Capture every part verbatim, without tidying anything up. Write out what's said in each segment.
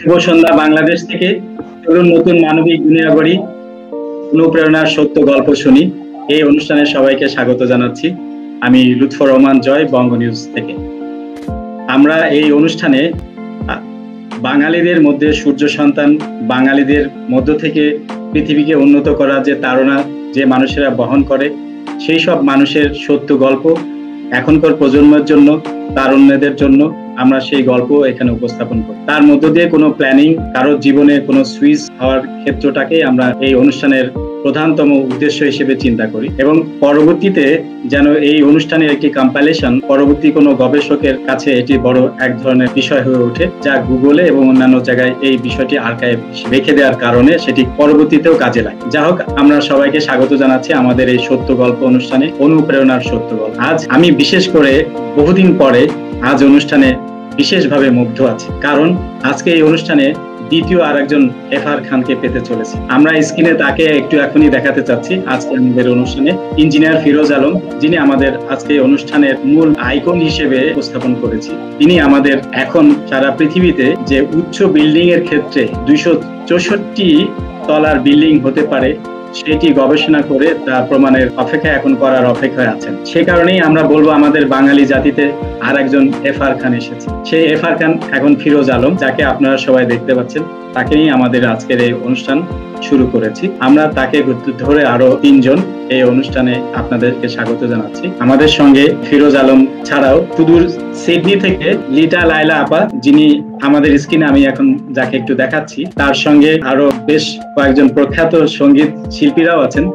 শুভ সন্ধ্যা বাংলাদেশ থেকে। চলুন নতুন মানবিক দুনিয়া গড়ি, অনুপ্রেরণার সত্য গল্প শুনি। এই অনুষ্ঠানে সবাইকে স্বাগত জানাচ্ছি। আমি লুৎফর রহমান জয়, বঙ্গ নিউজ থেকে। আমরা এই অনুষ্ঠানে বাঙালিদের মধ্যে সূর্য সন্তান, বাঙালিদের মধ্য থেকে পৃথিবীকে উন্নত করার যে তাড়না যে মানুষেরা বহন করে, সেই সব মানুষের সত্য গল্প, এখনকার প্রজন্মের জন্য, তারুণ্যদের জন্য আমরা সেই গল্প এখানে উপস্থাপন করি। তার মধ্য দিয়ে কোনো প্ল্যানিং, কারোর জীবনে কোনো সুইচ হওয়ার ক্ষেত্রটাকে আমরা এই অনুষ্ঠানের প্রধানতম উদ্দেশ্য হিসেবে চিন্তা করি, এবং পরবর্তীতে যেন এই অনুষ্ঠানের একটি কম্পাইলেশন পরবর্তী কোনো গবেষকের কাছে এটি বড় এক ধরনের বিষয় হয়ে ওঠে, যা গুগলে এবং অন্যান্য জায়গায় এই বিষয়টি আর্কাইভ রেখে দেওয়ার কারণে সেটি পরবর্তীতেও কাজে লাগে। যা হোক, আমরা সবাইকে স্বাগত জানাচ্ছি আমাদের এই সত্য গল্প অনুষ্ঠানে, অনুপ্রেরণার সত্য গল্প। আজ আমি বিশেষ করে বহুদিন পরে আজ অনুষ্ঠানে বিশেষভাবে মুগ্ধ আছি, কারণ আজকে এই অনুষ্ঠানে দ্বিতীয় আর একজন এফ আর খানকে পেতে চলেছি। আমরা স্ক্রিনে তাকে একটু এখনই দেখাতে চাচ্ছি। আজকে আমাদের অনুষ্ঠানে ইঞ্জিনিয়ার ফিরোজ আলম, যিনি আমাদের আজকে অনুষ্ঠানের মূল আইকন হিসেবে উপস্থাপন করেছি। তিনি আমাদের এখন সারা পৃথিবীতে যে উচ্চ বিল্ডিং এর ক্ষেত্রে দুইশো চৌষট্টি তলার বিল্ডিং হতে পারে, সেটি গবেষণা করে তার প্রমাণের অপেক্ষা এখন করার অপেক্ষায় আছেন। সে কারণেই আমরা বলবো আমাদের বাঙালি জাতিতে আর একজন এফ আর খান এসেছে। সেই এফ আর খান এখন ফিরোজ আলম, যাকে আপনারা সবাই দেখতে পাচ্ছেন, তাকে নিয়ে আমাদের আজকের এই অনুষ্ঠান শুরু করেছি। আমরা তাকে ধরে আরো তিনজন এই অনুষ্ঠানে আপনাদেরকে স্বাগত জানাচ্ছি। আমাদের সঙ্গে ফিরোজ আলম ছাড়াও সুদূর সিডনি থেকে লিটা লাইলা আপা, যিনি আমাদের স্ক্রিনে আমি এখন যাকে একটু দেখাচ্ছি, তার সঙ্গে আরো বেশ কয়েকজন প্রখ্যাত সঙ্গীত শিল্পীরাও আছেন।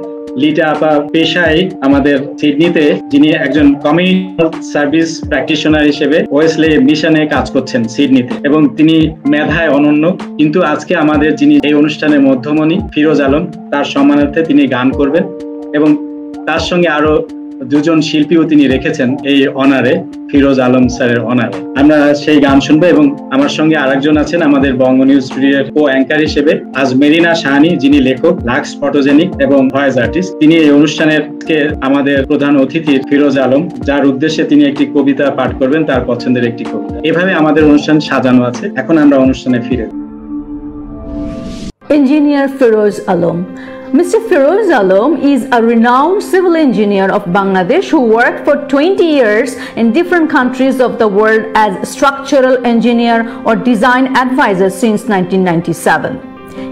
লিটা আপা পেশায় আমাদের সিডনিতে, যিনি একজন কমিউনিটি সার্ভিস প্র্যাকটিশনার হিসেবে ওয়েসলে মিশনে কাজ করছেন সিডনিতে, এবং তিনি মেধায় অনন্য। কিন্তু আজকে আমাদের যিনি এই অনুষ্ঠানের মধ্যমণি ফিরোজ আলম, তার সম্মানার্থে তিনি গান করবেন, এবং তার সঙ্গে আরো দুজন শিল্পীও তিনি রেখেছেন এই অনারে, ফিরোজ আলম স্যারের অনারে। আমরা সেই গান শুনবো, এবং আমার সঙ্গে আরেকজন আছেন আমাদের বঙ্গ নিউজ স্টুডিওর কো অ্যাঙ্কার হিসেবে আজ মেরিনা সাহানি, যিনি লেখক, লাক্স ফটোজেনিক এবং ভয়েস আর্টিস্ট। তিনি এই অনুষ্ঠানের আমাদের প্রধান অতিথি ফিরোজ আলম, যার উদ্দেশ্যে তিনি একটি কবিতা পাঠ করবেন, তার পছন্দের একটি কবিতা। এভাবে আমাদের অনুষ্ঠান সাজানো আছে। এখন আমরা অনুষ্ঠানে ফিরে। Engineer Feroz Alam. Mister Feroz Alam is a renowned civil engineer of Bangladesh who worked for twenty years in different countries of the world as structural engineer or design advisor since nineteen ninety-seven.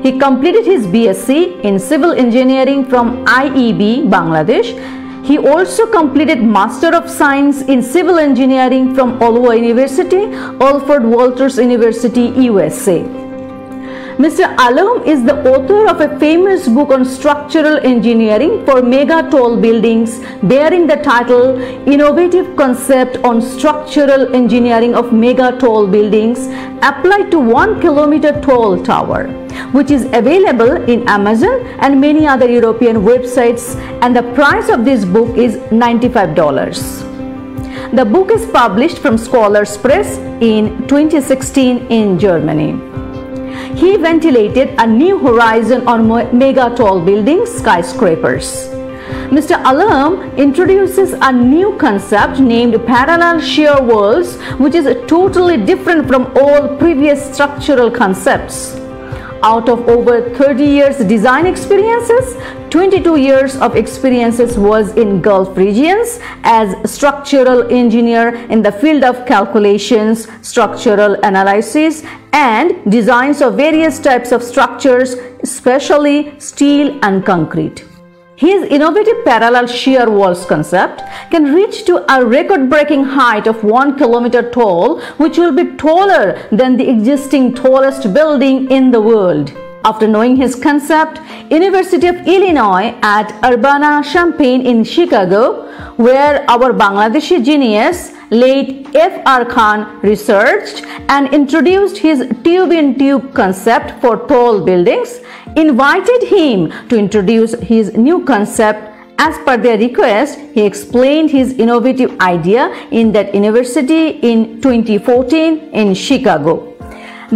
He completed his B Sc in civil engineering from I E B Bangladesh. He also completed Master of Science in Civil Engineering from Olongong University, Alfred Walters University, U S A. Mister Alam is the author of a famous book on structural engineering for mega tall buildings bearing the title Innovative Concept on Structural Engineering of Mega Tall Buildings Applied to one kilometer Tall Tower, which is available in Amazon and many other European websites, and the price of this book is ninety-five dollars. The book is published from Scholars' Press in twenty sixteen in Germany. He ventilated a new horizon on mega tall buildings, skyscrapers. Mister Alam introduces a new concept named parallel shear walls, which is totally different from all previous structural concepts. Out of over thirty years design experiences, twenty-two years of experiences was in Gulf regions as structural engineer in the field of calculations, structural analysis and designs of various types of structures, especially steel and concrete. His innovative parallel shear walls concept can reach to a record-breaking height of one kilometer tall, which will be taller than the existing tallest building in the world. After knowing his concept, University of Illinois at Urbana-Champaign in Chicago, where our Bangladeshi genius, late F R Khan, researched and introduced his tube-in-tube concept for tall buildings, invited him to introduce his new concept. As per their request, he explained his innovative idea in that university in twenty fourteen in Chicago.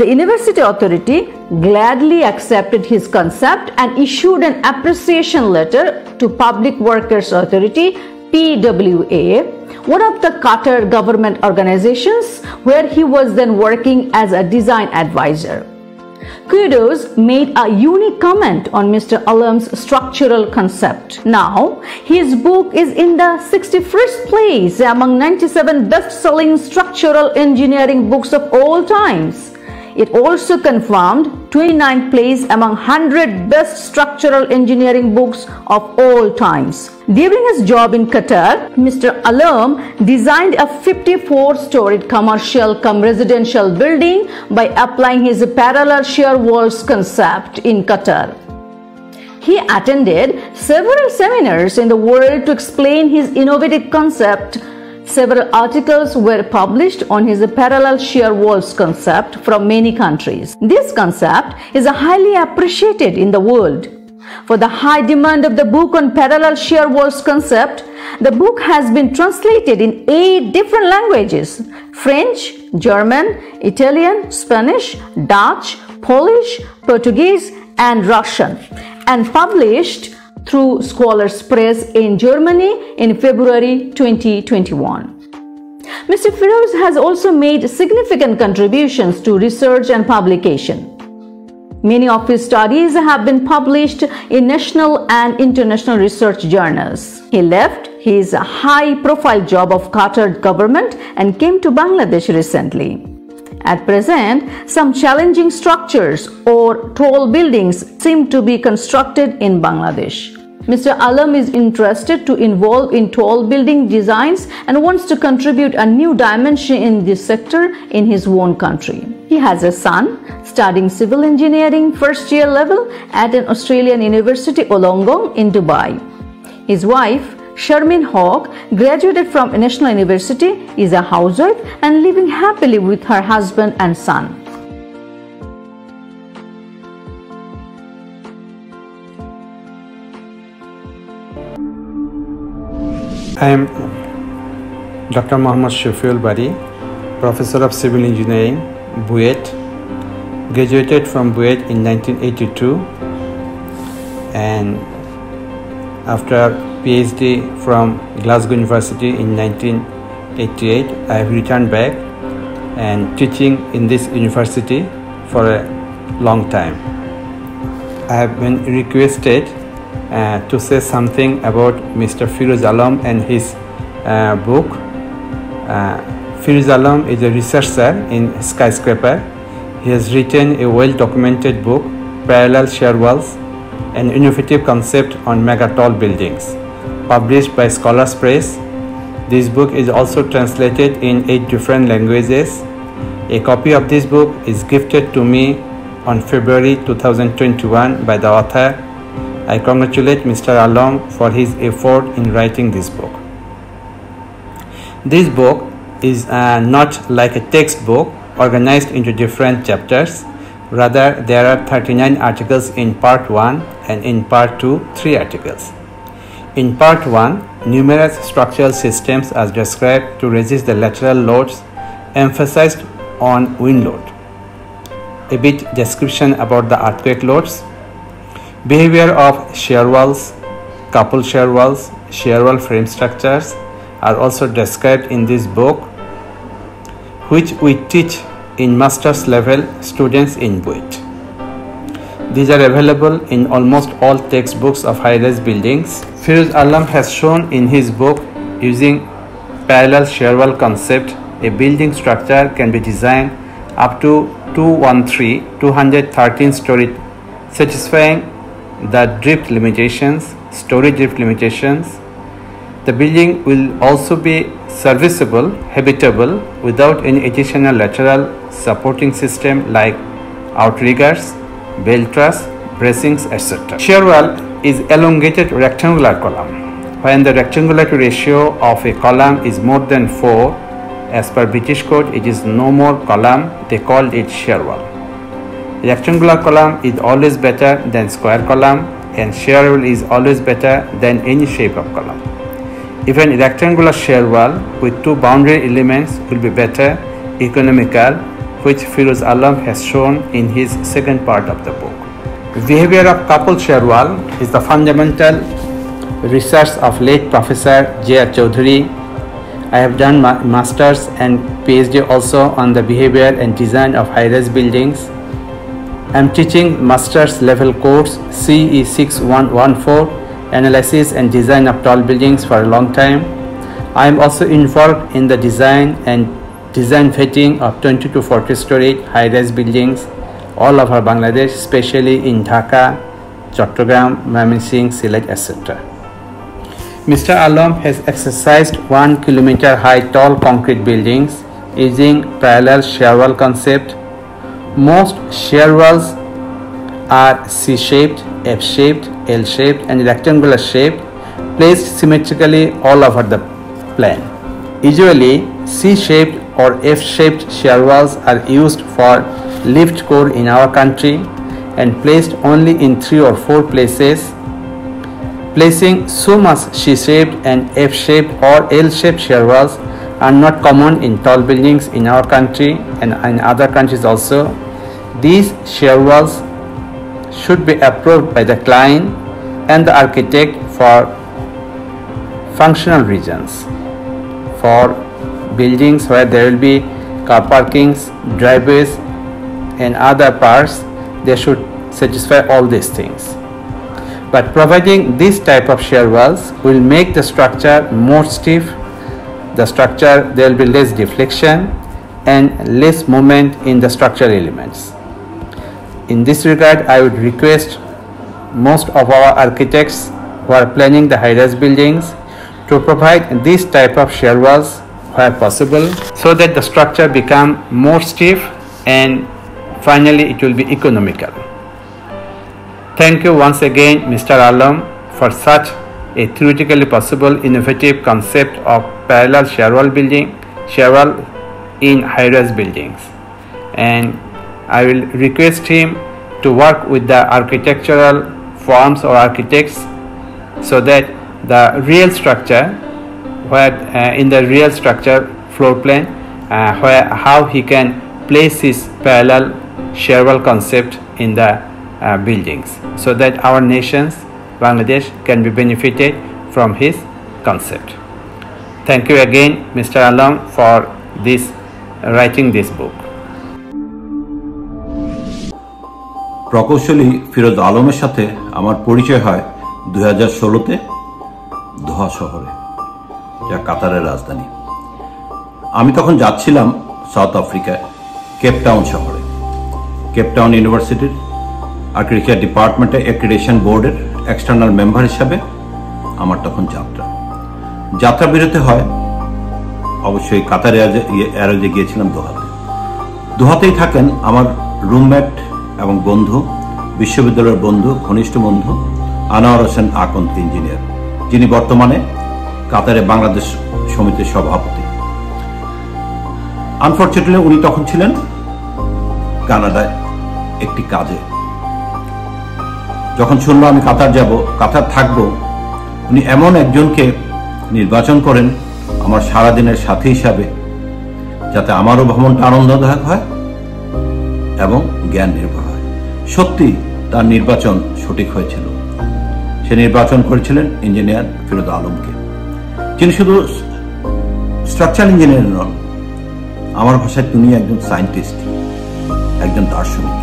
The university authority gladly accepted his concept and issued an appreciation letter to Public Workers Authority, P W A, one of the Qatar government organizations where he was then working as a design advisor. Kudos made a unique comment on Mister Alam's structural concept. Now, his book is in the sixty-first place among ninety-seven best-selling structural engineering books of all times. It also confirmed twenty-ninth place among one hundred best structural engineering books of all times. During his job in Qatar, Mister Alam designed a fifty-four storied commercial cum residential building by applying his parallel shear walls concept in Qatar. He attended several seminars in the world to explain his innovative concept. Several articles were published on his parallel shear walls concept from many countries. This concept is highly appreciated in the world. For the high demand of the book on parallel shear walls concept, the book has been translated in eight different languages: French, German, Italian, Spanish, Dutch, Polish, Portuguese, and Russian, and published through Scholars' Press in Germany in February twenty twenty-one. Mister Feroz has also made significant contributions to research and publication. Many of his studies have been published in national and international research journals. He left his high-profile job of Qatar government and came to Bangladesh recently. At present, some challenging structures or tall buildings seem to be constructed in Bangladesh. Mister Alam is interested to involve in tall building designs and wants to contribute a new dimension in this sector in his own country. He has a son studying civil engineering first year level at an Australian university, Olongong, in Dubai. His wife, Sharmin Hawk, graduated from National University, is a housewife and living happily with her husband and son. I am Doctor Muhammad Shafiul Bari, Professor of Civil Engineering, B U E T, graduated from B U E T in nineteen eighty-two, and after PhD from Glasgow University in nineteen eighty-eight, I have returned back and teaching in this university for a long time. I have been requested uh, to say something about Mister Feroz Alam and his uh, book. Uh, Feroz Alam is a researcher in Skyscraper. He has written a well-documented book, Parallel Shear Walls, an innovative concept on megatall buildings, published by Scholars' Press. This book is also translated in eight different languages. A copy of this book is gifted to me on February two thousand twenty-one by the author. I congratulate Mister Alam for his effort in writing this book. This book is uh, not like a textbook organized into different chapters. Rather, there are thirty-nine articles in part one and in part two, three articles. In part one, numerous structural systems are described to resist the lateral loads, emphasized on wind load. A bit description about the earthquake loads, behavior of shear walls, couple shear walls, shear wall frame structures are also described in this book, which we teach in master's level students in B U E T. These are available in almost all textbooks of high-rise buildings. Feroz Alam has shown in his book, using parallel shear wall concept, a building structure can be designed up to two hundred thirteen stories, satisfying the drift limitations, story drift limitations. The building will also be serviceable, habitable, without any additional lateral supporting system like outriggers, bell truss, bracings, et cetera. Shear wall is elongated rectangular column. When the rectangular ratio of a column is more than four, as per British code, it is no more column, they called it shear wall. Rectangular column is always better than square column, and shear wall is always better than any shape of column. Even rectangular shear wall with two boundary elements will be better, economical, which Feroz Alam has shown in his second part of the book. Behavior of couple shear wall is the fundamental research of late Professor J R Choudhury. I have done my master's and PhD also on the behavior and design of high-rise buildings. I'm teaching master's level course C E six one one four, Analysis and Design of Tall Buildings for a long time. I am also involved in the design and design vetting of twenty to forty-story high-rise buildings all over Bangladesh, especially in Dhaka, Chattogram, Mymensingh, Sylhet, et cetera. Mister Alam has exercised one kilometer high tall concrete buildings using parallel shear wall concept. Most shear walls are C-shaped, F-shaped, L-shaped and rectangular shaped, placed symmetrically all over the plan. Usually, C-shaped or F-shaped shear walls are used for lift core in our country and placed only in three or four places. Placing so much C-shaped and F-shaped or L-shaped shear walls are not common in tall buildings in our country and in other countries also. These shear walls should be approved by the client and the architect for functional reasons. For buildings where there will be car parkings, driveways and other parts, they should satisfy all these things. But providing this type of shear walls will make the structure more stiff, the structure there will be less deflection and less movement in the structural elements. In this regard, I would request most of our architects who are planning the high-rise buildings to provide this type of shear walls where possible so that the structure become more stiff and finally it will be economical. Thank you once again Mister Alam for such a theoretically possible innovative concept of parallel shear wall building, shear wall in high-rise buildings, and I will request him to work with the architectural firms or architects so that the real structure, where uh, in the real structure floor plan, uh, where how he can place his parallel shear wall concept in the uh, buildings, so that our nations, Bangladesh, can be benefited from his concept. Thank you again, Mister Alam, for this uh, writing this book. প্রকৌশলী ফিরোজ আলমের সাথে আমার পরিচয় হয় দুই হাজার ষোলোতে দোহা শহরে, যা কাতারের রাজধানী। আমি তখন যাচ্ছিলাম সাউথ আফ্রিকায় কেপ টাউন শহরে, কেপ টাউন ইউনিভার্সিটির আর্কিটেকচার ডিপার্টমেন্টে অ্যাক্রিডিটেশন বোর্ডের এক্সটার্নাল মেম্বার হিসাবে আমার তখন যাত্রা। যাত্রা বিরতি হয় অবশ্যই কাতারে এয়ারওয়েজে গিয়েছিলাম দোহাতে। দোহাতেই থাকেন আমার রুমমেট এবং বন্ধু, বিশ্ববিদ্যালয়ের বন্ধু, ঘনিষ্ঠ বন্ধু আনোয়ার হোসেন আকন্দ ইঞ্জিনিয়ার, যিনি বর্তমানে কাতারে বাংলাদেশ সমিতির সভাপতি। আনফর্চুনেটলি উনি তখন ছিলেন কানাডায় একটি কাজে। যখন শুনলো আমি কাতার যাব, কাতার থাকবো, উনি এমন একজনকে নির্বাচন করেন আমার সারাদিনের সাথী হিসাবে, যাতে আমারও ভ্রমণটা আনন্দদায়ক হয় এবং জ্ঞান নির্ভর হয়। সত্যি তার নির্বাচন সঠিক হয়েছিল। সে নির্বাচন করেছিলেন ইঞ্জিনিয়ার ফিরোজ আলমকে, যিনি শুধু স্ট্রাকচার ইঞ্জিনিয়ার নন, আমার ভাষায় তিনি একজন সায়েন্টিস্ট, একজন দার্শনিক।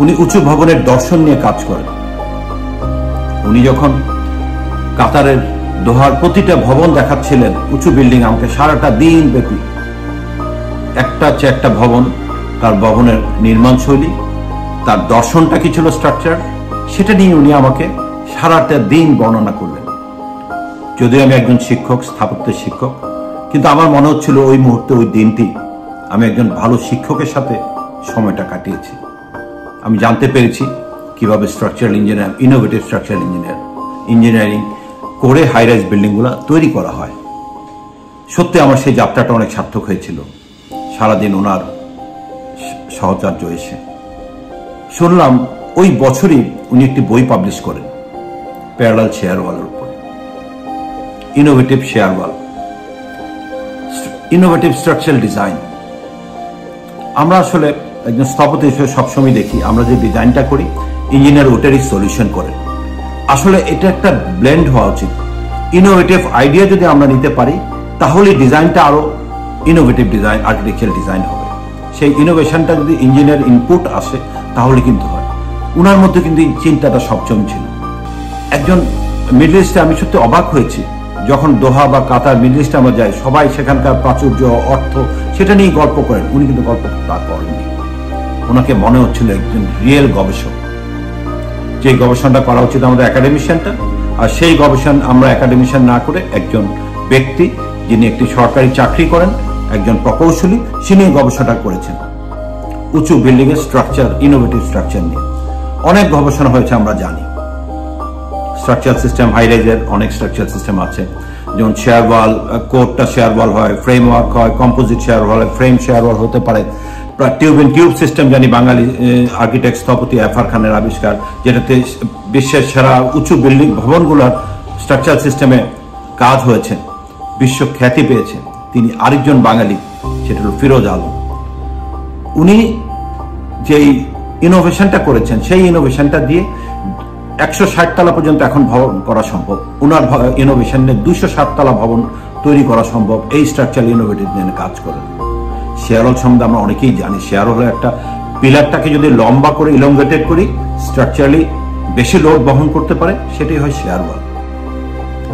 উনি উঁচু ভবনের দর্শন নিয়ে কাজ করেন। উনি যখন কাতারের দোহার প্রতিটা ভবন দেখাচ্ছিলেন, উঁচু বিল্ডিং, আমাকে সারাটা দিন ব্যাপী একটা চেয়ে একটা ভবন, তার ভবনের নির্মাণ শৈলী, তার দর্শনটা কি ছিল স্ট্রাকচার, সেটা নিয়ে উনি আমাকে সারাটা দিন বর্ণনা করলেন। যদিও আমি একজন শিক্ষক, স্থাপত্যের শিক্ষক, কিন্তু আমার মনে হচ্ছিল ওই মুহূর্তে, ওই দিনটি আমি একজন ভালো শিক্ষকের সাথে সময়টা কাটিয়েছি। আমি জানতে পেরেছি কিভাবে structural engineer, innovative structural engineer engineering করে হাইরাইজ বিল্ডিংগুলো তৈরি করা হয়। সত্যি আমার সেই যাত্রাটা অনেক সার্থক হয়েছিল সারাদিন ওনার সহচর্য এসে। শুনলাম ওই বছরই উনি একটি বই পাবলিশ করেন প্যারালাল শেয়ার ওয়ালের উপরে, innovative shear wall, innovative structural design. আমরা আসলে একজন স্থপতি হিসেবে সবসময় দেখি আমরা যে ডিজাইনটা করি, ইঞ্জিনিয়ার ওটারই সলিউশন করেন। আসলে এটা একটা ব্লেন্ড হওয়া উচিত। ইনোভেটিভ আইডিয়া যদি আমরা নিতে পারি, তাহলে ডিজাইনটা আরো ইনোভেটিভ ডিজাইন, আর্কিটেকচারাল ডিজাইন হবে। সেই ইনোভেশনটা যদি ইঞ্জিনিয়ার ইনপুট আসে তাহলে কিন্তু হয়। উনার মধ্যে কিন্তু এই চিন্তাটা সবচম ছিল। একজন মিডল ইস্টে আমি সত্যি অবাক হয়েছি, যখন দোহা বা কাতার মিডল ইস্টে আমরা যাই সবাই সেখানকার প্রাচুর্য অর্থ সেটা নিয়ে গল্প করেন, উনি কিন্তু গল্প তা করেননি। ওনাকে মনে হচ্ছিল একজন রিয়েল গবেষক, যে গবেষণাটা করা উচিত আমাদের একাডেমিশিয়ানটা, আর সেই গবেষণা আমরা একাডেমিশিয়ান না করে একজন ব্যক্তি যিনি একটি সরকারি চাকরি করেন, একজন প্রকৌশলী, তিনি গবেষণাটা করেছেন উঁচু বিল্ডিং এর স্ট্রাকচার, ইনোভেটিভ স্ট্রাকচার নিয়ে। অনেক গবেষণা হয়েছে আমরা জানি, স্ট্রাকচার সিস্টেম, হাই রাইজের অনেক স্ট্রাকচার সিস্টেম আছে, যেমন শেয়ার ওয়াল, কোটটা শেয়ার ওয়াল হয়, ফ্রেমওয়ার্ক হয়, composite shear wall, frame shear wall হতে পারে, টিউব ইন টিউব সিস্টেম জানি বাঙালি আর্কিটেক্ট স্থপতি এফ আর খানের আবিষ্কার, যেটাতে বিশ্বের সেরা উঁচু বিল্ডিং ভবনগুলোর স্ট্রাকচার সিস্টেমে কাজ হয়েছে, বিশ্ব খ্যাতি পেয়েছে। তিনি আরেকজন বাঙালি, সেটা হল ফিরোজ আলম। উনি যেই ইনোভেশনটা করেছেন সেই ইনোভেশনটা দিয়ে একশো ষাট তলা পর্যন্ত এখন ভবন করা সম্ভব, উনার ইনোভেশনে দুশো ষাট তলা ভবন তৈরি করা সম্ভব, এই স্ট্রাকচার ইনোভেটিভ নিয়ে কাজ করেন। শেয়ারল সম্বন্ধে আমরা অনেকেই জানি, শেয়ারল হলো একটা পিলারটাকে যদি লম্বা করে ইলংগেটেড করি স্ট্রাকচারালি বেশি লোড বহন করতে পারে, সেটাই হয় শেয়ার ওয়াল।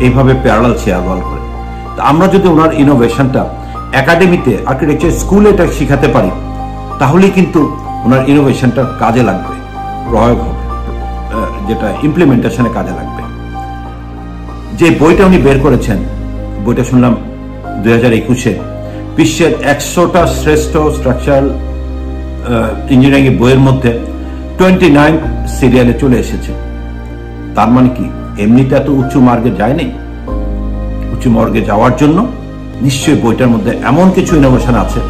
এইভাবে প্যারালাল শেয়ার ওয়াল করে আমরা যদি ওনার ইনোভেশনটা একাডেমিতে আর্কিটেকচার স্কুলে এটা শিখাতে পারি তাহলেই কিন্তু ওনার ইনোভেশনটা কাজে লাগবে, প্রয়োগ হবে, যেটা ইমপ্লিমেন্টেশনে কাজে লাগবে। যে বইটা উনি বের করেছেন, বইটা শুনলাম দুই হাজার একুশে বিশ্বের একশোটা শ্রেষ্ঠ স্ট্রাকচারাল ইঞ্জিনিয়ারিং বইয়ের মধ্যে টোয়েন্টি নাইন সিরিয়ালে চলে এসেছে। তার মানে কি এমনিতে এত উচ্চ মার্গে যায়নি? উচ্চ মার্গে যাওয়ার জন্য নিশ্চয়ই বইটার মধ্যে এমন কিছু ইনোভেশন আছে।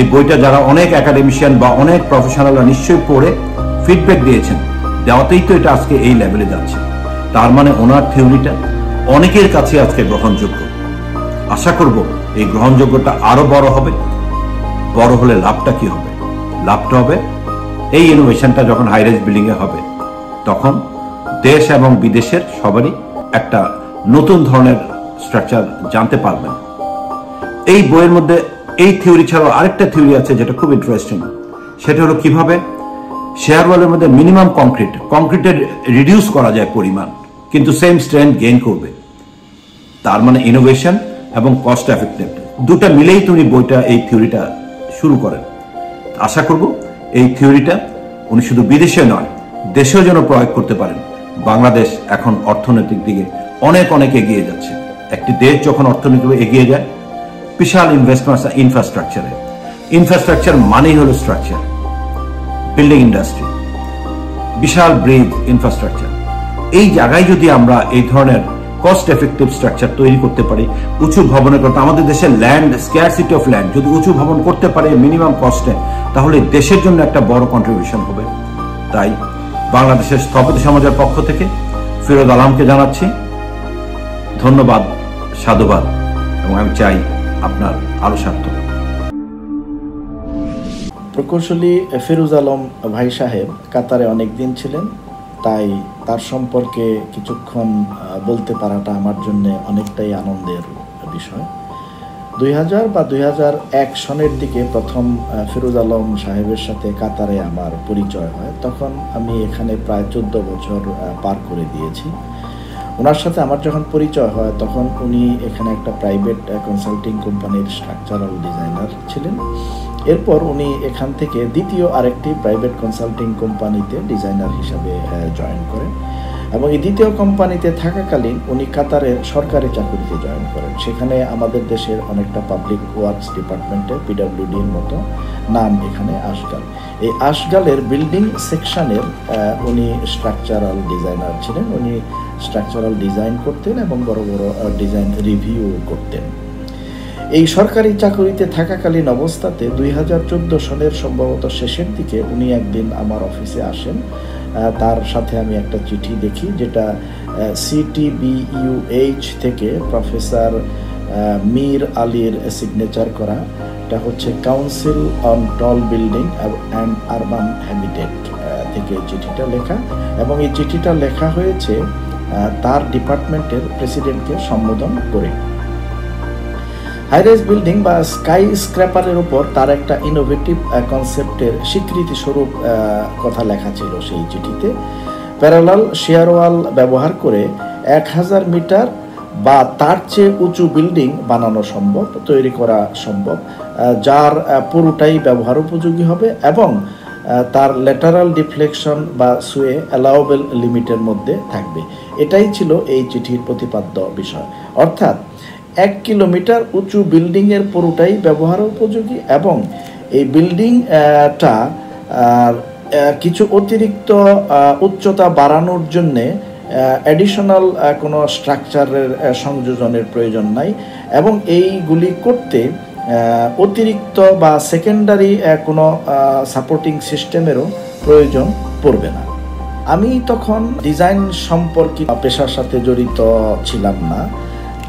এই বইটা যারা অনেক একাডেমিশিয়ান বা অনেক প্রফেশনালরা নিশ্চয়ই পড়ে ফিডব্যাক দিয়েছেন, দেওয়াতেই তো এটা আজকে এই লেভেলে যাচ্ছে। তার মানে ওনার থিওরিটা অনেকের কাছে আজকে গ্রহণযোগ্য। আশা করব এই গ্রহণযোগ্যতা আরো বড় হবে। বড় হলে লাভটা কি হবে? লাভটা হবে এই ইনোভেশনটা যখন হাইরাইজ বিল্ডিং এ হবে তখন দেশ এবং বিদেশের সবারই একটা নতুন ধরনের স্ট্রাকচার জানতে পারবেন। এই বইয়ের মধ্যে এই থিওরি ছাড়াও আরেকটা থিওরি আছে যেটা খুব ইন্টারেস্টিং, সেটা হলো কিভাবে শেয়ার ওয়ালের মধ্যে মিনিমাম কংক্রিট কংক্রিটের রিডিউস করা যায় পরিমাণ, কিন্তু সেম স্ট্রেন্থ গেইন করবে। তার মানে ইনোভেশন এবং কস্ট এফেক্টিভ দুটা মিলেই তিনি বইটা এই থিওরিটা শুরু করেন। আশা করব এই থিওরিটা উনি শুধু বিদেশে নয় দেশেও যেন প্রয়োগ করতে পারেন। বাংলাদেশ এখন অর্থনৈতিক দিকে অনেক অনেক এগিয়ে যাচ্ছে। একটি দেশ যখন অর্থনৈতিকভাবে এগিয়ে যায় বিশাল ইনভেস্টমেন্ট ইনফ্রাস্ট্রাকচারে, ইনফ্রাস্ট্রাকচার মানেই হলো স্ট্রাকচার, বিল্ডিং ইন্ডাস্ট্রি, বিশাল ব্রিজ ইনফ্রাস্ট্রাকচার। এই জায়গায় যদি আমরা এই ধরনের কস্ট এফেক্টিভ স্ট্রাকচার তৈরি করতে পারি, উঁচু ভবনের কথা, আমাদের দেশের ল্যান্ড স্ক্যারসিটি অফ ল্যান্ড, যদি উঁচু ভবন করতে পারে মিনিমাম কস্টে তাহলে দেশের জন্য একটা বড় কন্ট্রিবিউশন হবে। তাই বাংলাদেশের স্থপতি সমাজের পক্ষ থেকে ফিরোজ আলমকে জানাচ্ছি ধন্যবাদ, সাধুবাদ, এবং আমি চাই আপনার আরো সার্থক। প্রকৌশলী ফিরোজ আলম ভাই সাহেব কাতারে অনেক দিন ছিলেন, তাই তার সম্পর্কে কিছুক্ষণ বলতে পারাটা আমার জন্য অনেকটাই আনন্দের বিষয়। দুই হাজার বা দুই হাজার এক সনের দিকে প্রথম ফিরোজ আলম সাহেবের সাথে কাতারে আমার পরিচয় হয়। তখন আমি এখানে প্রায় চোদ্দ বছর পার করে দিয়েছি। ওনার সাথে আমার যখন পরিচয় হয় তখন উনি এখানে একটা প্রাইভেট কনসাল্টিং কোম্পানির স্ট্রাকচারাল ডিজাইনার ছিলেন। এরপর উনি এখান থেকে দ্বিতীয় আরেকটি প্রাইভেট কনসাল্টিং কোম্পানিতে ডিজাইনার হিসাবে জয়েন করেন, এবং এই দ্বিতীয় কোম্পানিতে থাকাকালীন উনি কাতারে সরকারি চাকুরিতে জয়েন করেন। সেখানে আমাদের দেশের অনেকটা পাবলিক ওয়ার্কস ডিপার্টমেন্টে পিডাব্লিউডির মতো নাম, এখানে আশগাল, এই আশগালের বিল্ডিং সেকশানের উনি স্ট্রাকচারাল ডিজাইনার ছিলেন। উনি স্ট্রাকচারাল ডিজাইন করতেন এবং বড় বড় ডিজাইন রিভিউ করতেন। এই সরকারি চাকুরিতে থাকাকালীন অবস্থাতে দুই হাজার চোদ্দো সনের সম্ভবত শেষের দিকে উনি একদিন আমার অফিসে আসেন। তার সাথে আমি একটা চিঠি দেখি যেটা C T B U H থেকে প্রফেসর মীর আলীর সিগনেচার করা। এটা হচ্ছে council on tall building and urban habitat থেকে চিঠিটা লেখা, এবং এই চিঠিটা লেখা হয়েছে তার ডিপার্টমেন্টের প্রেসিডেন্টকে সম্বোধন করে। হাইরাইজ বিল্ডিং বা স্কাই স্ক্র্যাপারের উপর তার একটা ইনোভেটিভ কনসেপ্টের স্বীকৃতিস্বরূপ কথা লেখা ছিল সেই চিঠিতে। প্যারালাল শেয়ার ওয়াল ব্যবহার করে এক হাজার মিটার বা তার চেয়ে উঁচু বিল্ডিং বানানো সম্ভব, তৈরি করা সম্ভব, যার পুরোটাই ব্যবহার উপযোগী হবে এবং তার ল্যাটারাল ডিফ্লেকশন বা সুয়ে অ্যালাওয়েবল লিমিটের মধ্যে থাকবে। এটাই ছিল এই চিঠির প্রতিপাদ্য বিষয়, অর্থাৎ এক কিলোমিটার উঁচু বিল্ডিংয়ের পুরোটাই ব্যবহার উপযোগী এবং এই বিল্ডিংটা কিছু অতিরিক্ত উচ্চতা বাড়ানোর জন্যে অ্যাডিশনাল কোনো স্ট্রাকচারের সংযোজনের প্রয়োজন নাই এবং এইগুলি করতে অতিরিক্ত বা সেকেন্ডারি কোনো সাপোর্টিং সিস্টেমেরও প্রয়োজন পড়বে না। আমি তখন ডিজাইন সম্পর্কিত পেশার সাথে জড়িত ছিলাম না,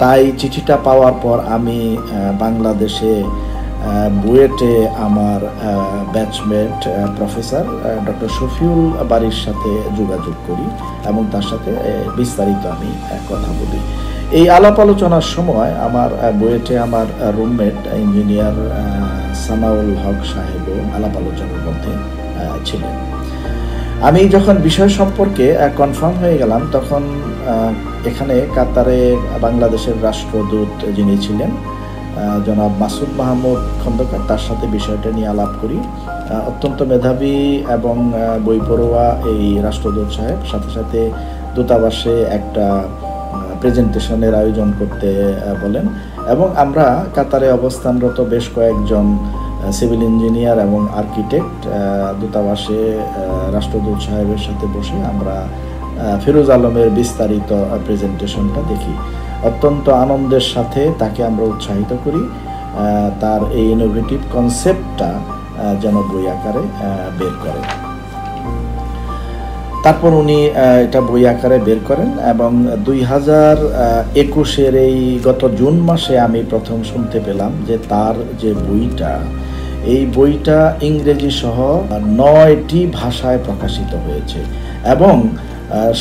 তাই চিঠিটা পাওয়ার পর আমি বাংলাদেশে বুয়েটে আমার ব্যাচমেট প্রফেসর ডক্টর শফিউল বারির সাথে যোগাযোগ করি এবং তার সাথে বিস্তারিত আমি কথা বলি। এই আলাপ আলোচনার সময় আমার বুয়েটে আমার রুমমেট ইঞ্জিনিয়ার সানাউল হক সাহেবও আলাপ আলোচনার মধ্যে ছিলেন। আমি যখন বিষয় সম্পর্কে কনফার্ম হয়ে গেলাম তখন এখানে কাতারে বাংলাদেশের রাষ্ট্রদূত যিনি ছিলেন জনাব মাসুদ মাহমুদ খন্দকার, তার সাথে বিষয়টা নিয়ে আলাপ করি। অত্যন্ত মেধাবী এবং বইপড়ুয়া এই রাষ্ট্রদূত সাহেব সাথে সাথে দূতাবাসে একটা প্রেজেন্টেশনের আয়োজন করতে বলেন এবং আমরা কাতারে অবস্থানরত বেশ কয়েকজন সিভিল ইঞ্জিনিয়ার এবং আর্কিটেক্ট দূতাবাসে রাষ্ট্রদূত সাহেবের সাথে বসে আমরা ফিরোজ আলমের বিস্তারিত প্রেজেন্টেশনটা দেখি। অত্যন্ত আনন্দের সাথে তাকে আমরা উৎসাহিত করি তার এই ইনোভেটিভ কনসেপ্টটা যেন বই আকারে বের করে। তারপর উনি এটা বই আকারে বের করেন এবং দুই হাজার একুশের এই গত জুন মাসে আমি প্রথম শুনতে পেলাম যে তার যে বইটা, এই বইটা ইংরেজি সহ নয়টি ভাষায় প্রকাশিত হয়েছে এবং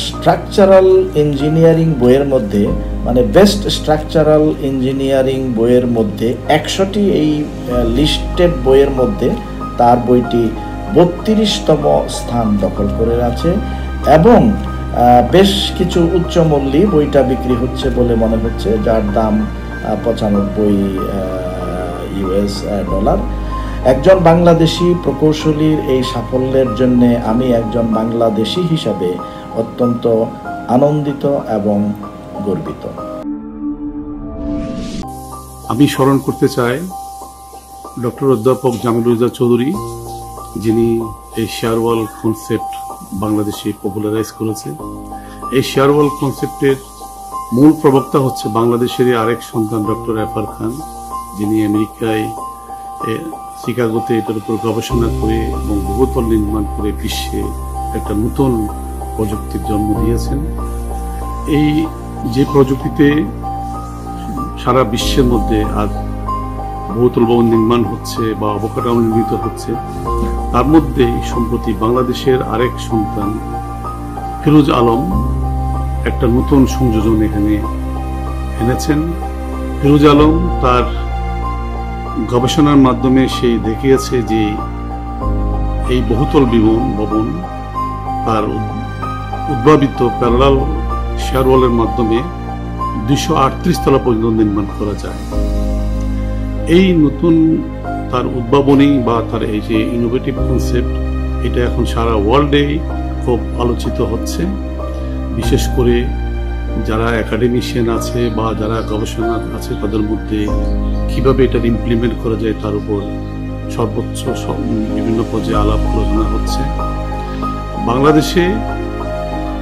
স্ট্রাকচারাল ইঞ্জিনিয়ারিং বইয়ের মধ্যে, মানে বেস্ট স্ট্রাকচারাল ইঞ্জিনিয়ারিং বইয়ের মধ্যে একশোটি এই লিস্টেড বইয়ের মধ্যে তার বইটি বত্রিশতম স্থান দখল করে আছে এবং বেশ কিছু উচ্চ মূল্যে বইটা বিক্রি হচ্ছে বলে মনে হচ্ছে, যার দাম পঁচানব্বই ইউএস ডলার। একজন বাংলাদেশি প্রকৌশলীর এই সাফল্যের জন্যে আমি একজন বাংলাদেশি হিসাবে অত্যন্ত আনন্দিত এবং গর্বিত। আমি স্মরণ করতে চাই ডক্টর অধ্যাপক জামিলুজ্জামান চৌধুরী, যিনি এই শেয়ার ওয়াল কনসেপ্ট বাংলাদেশে পপুলারাইজ করেছে। এই শেয়ার ওয়াল কনসেপ্টের মূল প্রবক্তা হচ্ছে বাংলাদেশের আরেক সন্তান ডক্টর এফ আর খান, যিনি আমেরিকায় শিকাগোতে এটার উপর গবেষণা করে এবং বহুতল নির্মাণ করে বিশ্বে একটা নতুন প্রযুক্তির জন্ম দিয়েছেন। এই যে প্রযুক্তিতে সারা বিশ্বের মধ্যে আজ বহুতল ভবন নির্মাণ হচ্ছে বা অবকাঠামো নির্মিত হচ্ছে, তার মধ্যে সম্প্রতি বাংলাদেশের আরেক সন্তান ফিরোজ আলম একটা নতুন সংযোজন এখানে এনেছেন। ফিরোজ আলম তার গবেষণার মাধ্যমে সে দেখিয়েছে যে এই বহুতল বিবন ভবন তার উদ্ভাবিত প্যারালাল শেয়ার ওয়ালের মাধ্যমে দুশো আটত্রিশ তলা পর্যন্ত নির্মাণ করা যায়। এই নতুন তার উদ্ভাবনী বা তার এই যে ইনোভেটিভ কনসেপ্ট, এটা এখন সারা ওয়ার্ল্ডে খুব আলোচিত হচ্ছে। বিশেষ করে যারা অ্যাকাডেমিশিয়ান আছে বা যারা গবেষণা আছে তাদের মধ্যে কীভাবে এটার ইমপ্লিমেন্ট করা যায় তার উপর সর্বোচ্চ বিভিন্ন পর্যায়ে আলাপ আলোচনা হচ্ছে। বাংলাদেশে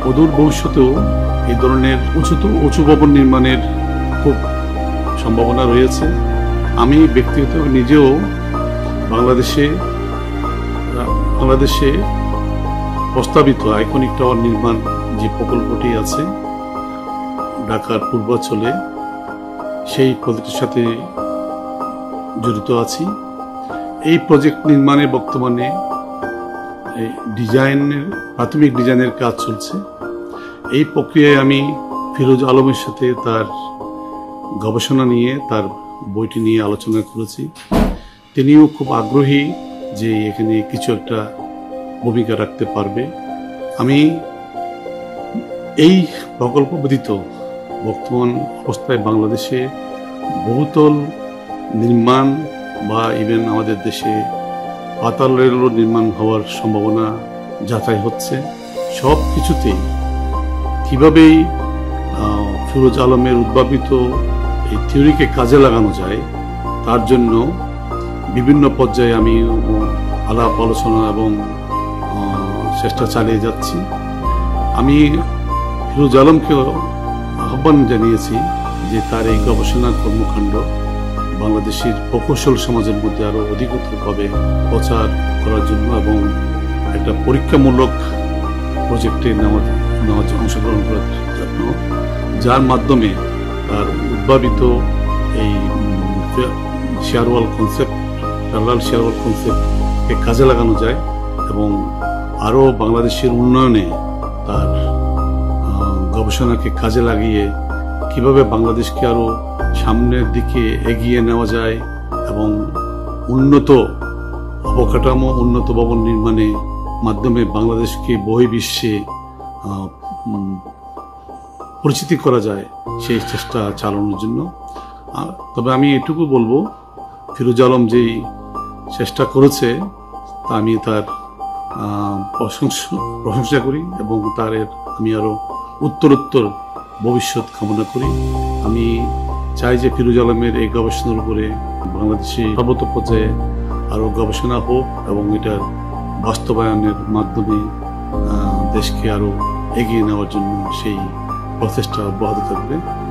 অদূর ভবিষ্যতেও এই ধরনের উঁচুত উঁচু ভবন নির্মাণের খুব সম্ভাবনা রয়েছে। আমি ব্যক্তিগত নিজেও বাংলাদেশে বাংলাদেশে প্রস্তাবিত আইকনিক টাওয়ার নির্মাণ যে প্রকল্পটি আছে ঢাকার পূর্বাঞ্চলে, সেই প্রজেক্টের সাথে জড়িত আছি। এই প্রজেক্ট নির্মাণে বর্তমানে ডিজাইনের প্রাথমিক ডিজাইনের কাজ চলছে। এই প্রক্রিয়ায় আমি ফিরোজ আলমের সাথে তার গবেষণা নিয়ে, তার বইটি নিয়ে আলোচনা করেছি। তিনিও খুব আগ্রহী যে এখানে কিছু একটা ভূমিকা রাখতে পারবে। আমি এই প্রকল্প ব্যতীত বর্তমান অবস্থায় বাংলাদেশে বহুতল নির্মাণ বা ইভেন আমাদের দেশে পাতাল রেলও নির্মাণ হওয়ার সম্ভাবনা যাচাই হচ্ছে। সব কিছুতেই কীভাবেই ফিরোজ আলমের উদ্ভাবিত এই থিওরিকে কাজে লাগানো যায় তার জন্য বিভিন্ন পর্যায়ে আমি আলাপ আলোচনা এবং চেষ্টা চালিয়ে যাচ্ছি। আমি ফিরোজ আলমকে আহ্বান জানিয়েছি যে তার এই গবেষণা কর্মকাণ্ড বাংলাদেশের প্রকৌশল সমাজের মধ্যে আরও অধিকতরভাবে প্রচার করার জন্য এবং একটা পরীক্ষামূলক প্রজেক্টে নেওয়া নেওয়ার জন্য অংশগ্রহণ করার জন্য, যার মাধ্যমে তার উদ্ভাবিত এই shear wall concept, parallel shear wall কনসেপ্টকে কাজে লাগানো যায় এবং আরও বাংলাদেশের উন্নয়নে তার গবেষণাকে কাজে লাগিয়ে কীভাবে বাংলাদেশকে আরও সামনের দিকে এগিয়ে নেওয়া যায় এবং উন্নত অবকাঠামো, উন্নত ভবন নির্মাণে মাধ্যমে বাংলাদেশকে বহির্বিশ্বে পরিচিতি করা যায় সেই চেষ্টা চালানোর জন্য। তবে আমি এটুকু বলবো, ফিরোজ আলম যেই চেষ্টা করেছে তা আমি তার প্রশংসা প্রশংসা করি এবং তার আমি আরও উত্তরোত্তর ভবিষ্যৎ কামনা করি। আমি চাই যে ফিরোজ আলমের এই গবেষণার উপরে বাংলাদেশে সর্বত পর্যায়ে আরও গবেষণা হোক এবং এটার বাস্তবায়নের মাধ্যমে দেশকে আরও এগিয়ে নেওয়ার জন্য সেই প্রচেষ্টা অব্যাহত থাকবে।